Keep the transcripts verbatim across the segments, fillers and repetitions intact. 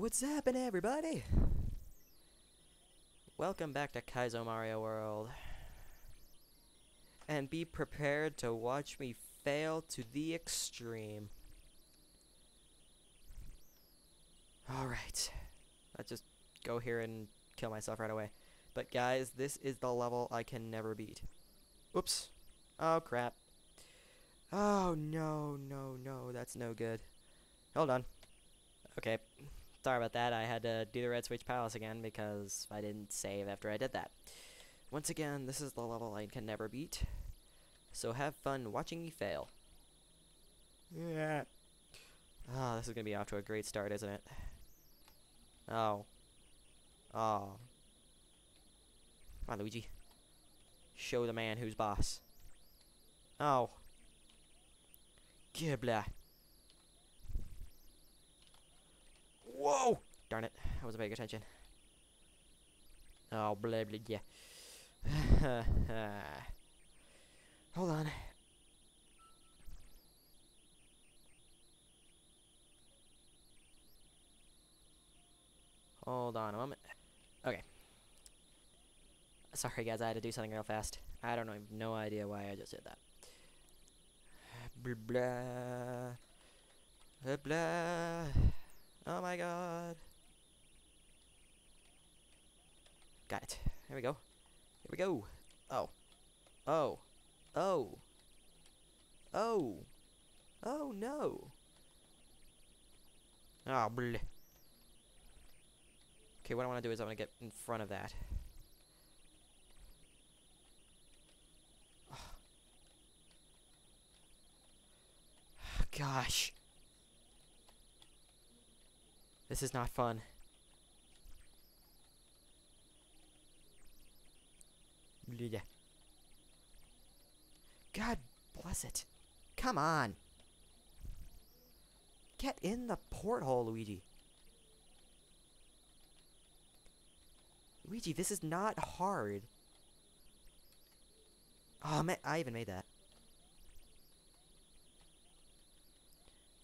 What's happening, everybody? Welcome back to Kaizo Mario World. And be prepared to watch me fail to the extreme. Alright. I'll just go here and kill myself right away. But guys, this is the level I can never beat. Oops. Oh, crap. Oh, no, no, no. That's no good. Hold on. Okay. Sorry about that, I had to do the Red Switch Palace again because I didn't save after I did that. Once again, this is the level I can never beat, so have fun watching me fail. Yeah. Oh, this is going to be off to a great start, isn't it? Oh. Oh. Come on, Luigi. Show the man who's boss. Oh. Gibla. Whoa! Darn it, I wasn't paying attention. Oh, blah, blah, yeah. Hold on. Hold on a moment. Okay. Sorry, guys, I had to do something real fast. I don't know, I have no idea why I just did that. Blah, blah. Blah, blah. Oh my god. Got it. Here we go. Here we go. Oh. Oh. Oh. Oh. Oh no. Ah, oh, bleh. Okay, what I want to do is I want to get in front of that. Oh. Gosh. This is not fun. Yeah. God bless it. Come on. Get in the porthole, Luigi. Luigi, this is not hard. Oh, man, I even made that.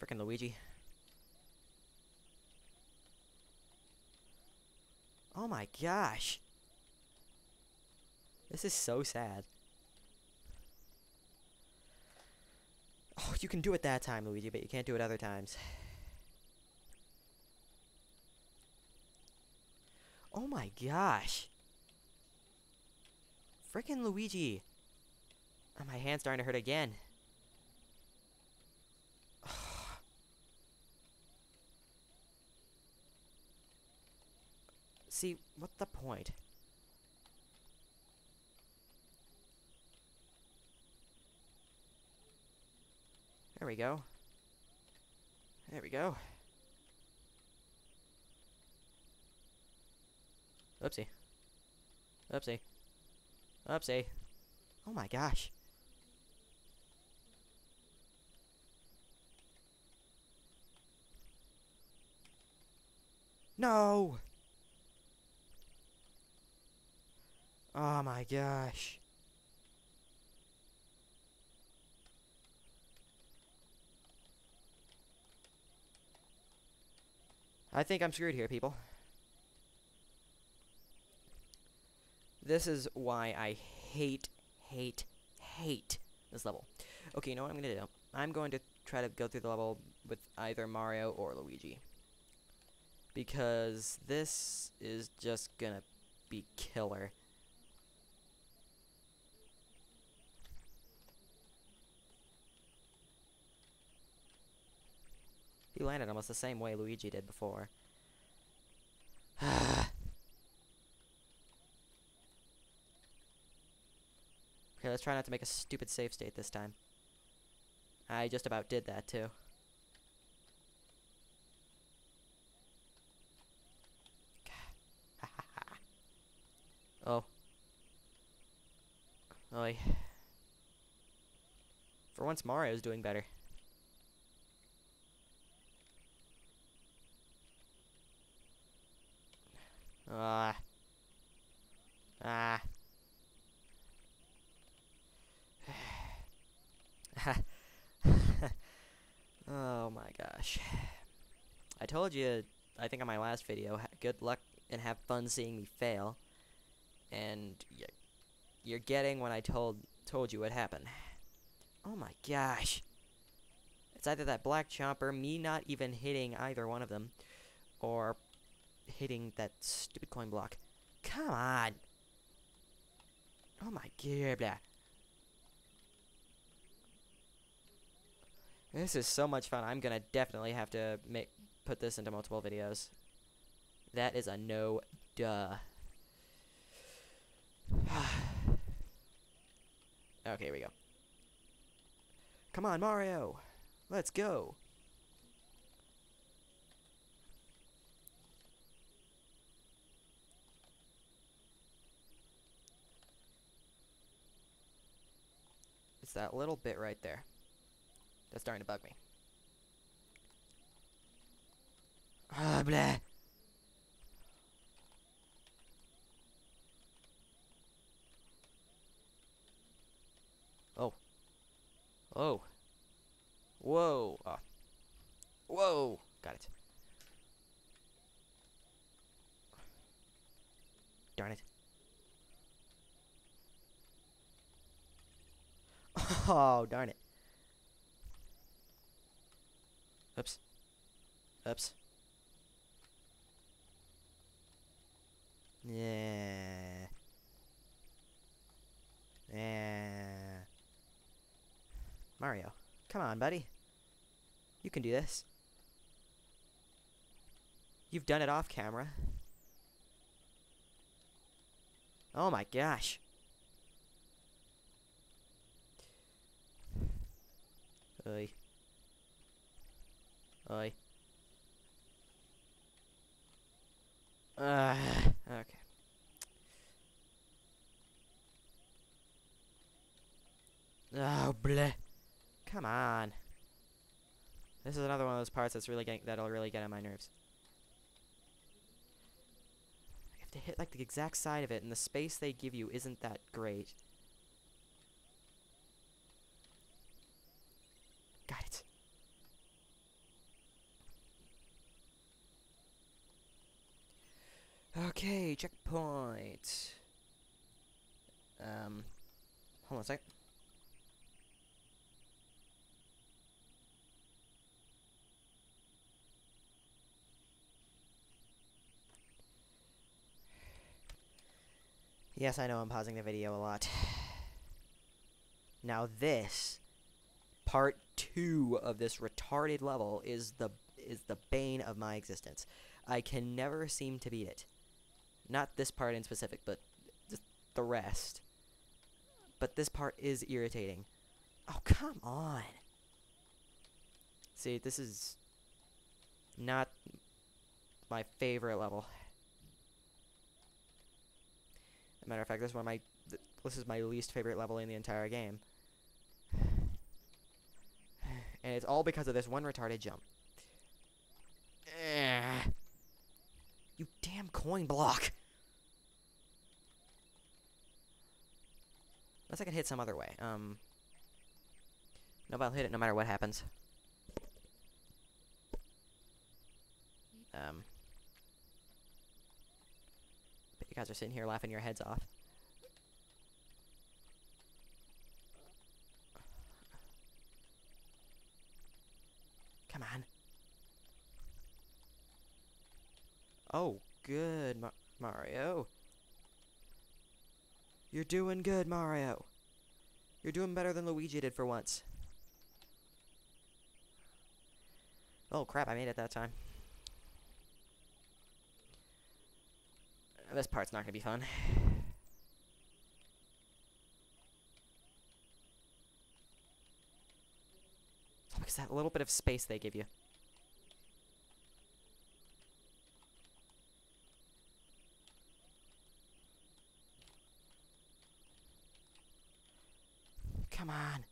Frickin' Luigi. Oh my gosh. This is so sad. Oh, you can do it that time, Luigi, but you can't do it other times. Oh my gosh. Frickin' Luigi. Oh, my hand's starting to hurt again. See, what's the point? There we go. There we go. Oopsie. Oopsie. Oopsie. Oh my gosh. No! Oh my gosh. I think I'm screwed here, people. This is why I hate, hate, hate this level. Okay, you know what I'm gonna do? I'm going to try to go through the level with either Mario or Luigi. Because this is just gonna be killer. He landed almost the same way Luigi did before. Okay, let's try not to make a stupid save state this time. I just about did that too. Oh. Oy. For once, Mario's doing better. Ah. Ah. Oh my gosh. I told you I think on my last video, good luck and have fun seeing me fail. And you're getting what I told told you would happen. Oh my gosh. It's either that black chomper, me not even hitting either one of them, or hitting that stupid coin block. Come on. Oh my god. This is so much fun. I'm gonna definitely have to make put this into multiple videos. That is a no duh. Okay, here we go. Come on, Mario. Let's go. It's that little bit right there. That's starting to bug me. Ah, bleh. Oh. Oh. Whoa. Oh. Whoa. Got it. Darn it. Oh, darn it. Oops. Oops. Yeah. Yeah. Mario, come on, buddy. You can do this. You've done it off camera. Oh my gosh. Oy. Oy. Uh, okay. Oh, bleh. Come on. This is another one of those parts that's really getting, that'll really get on my nerves. I have to hit like the exact side of it, and the space they give you isn't that great. Got it. Okay, checkpoint. Um, hold on a sec. Yes, I know I'm pausing the video a lot. Now this, part two of this retarded level is the is the bane of my existence. I can never seem to beat it. Not this part in specific, but just the rest. But this part is irritating. Oh, come on. See, this is not my favorite level. As a matter of fact, this is one of my th this is my least favorite level in the entire game. And it's all because of this one retarded jump. Ugh. You damn coin block! Unless I can hit some other way. Um, no, but I'll hit it no matter what happens. Um, but you guys are sitting here laughing your heads off. Come on. Oh, good, Ma Mario. You're doing good, Mario. You're doing better than Luigi did for once. Oh, crap, I made it that time. This part's not going to be fun. It's because that little bit of space they give you. Come on.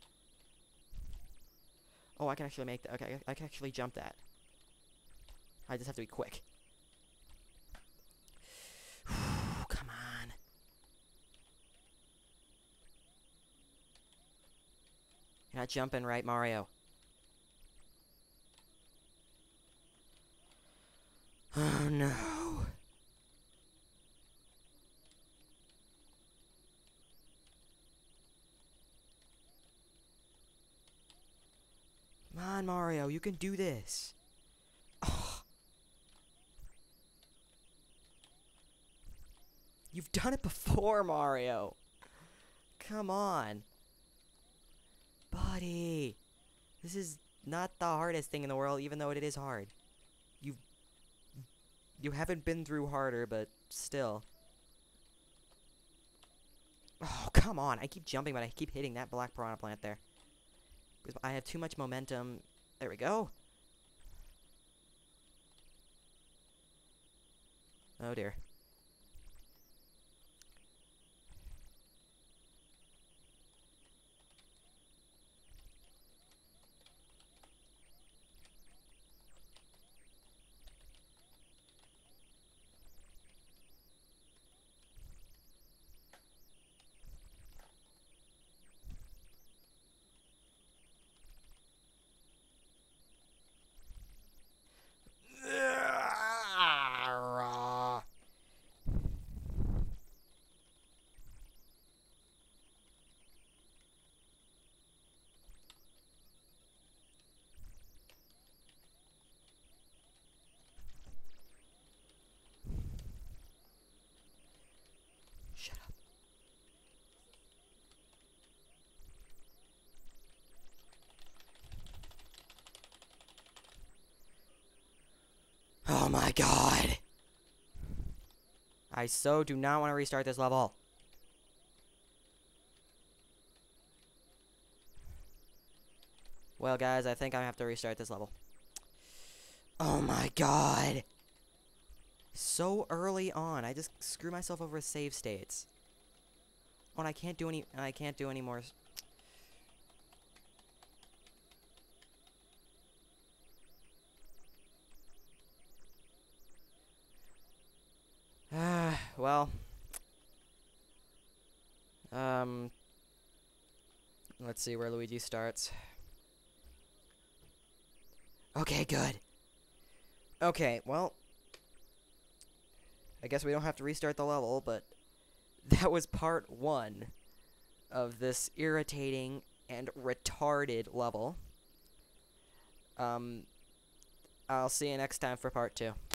Oh, I can actually make that. Okay, I can actually jump that. I just have to be quick. Come on. You're not jumping right, Mario. Oh no. Come on, Mario, you can do this. Oh. You've done it before, Mario. Come on. Buddy. This is not the hardest thing in the world, even though it is hard. You've... You haven't been through harder, but still. Oh, come on. I keep jumping, but I keep hitting that black piranha plant there. Because I have too much momentum. There we go. Oh, dear. Oh my god! I so do not want to restart this level. Well guys, I think I have to restart this level. Oh my god! So early on, I just screw myself over with save states. Oh, and I can't do any- I can't do any more- Well, um, let's see where Luigi starts. Okay, good. Okay, well, I guess we don't have to restart the level, but that was part one of this irritating and retarded level. Um, I'll see you next time for part two.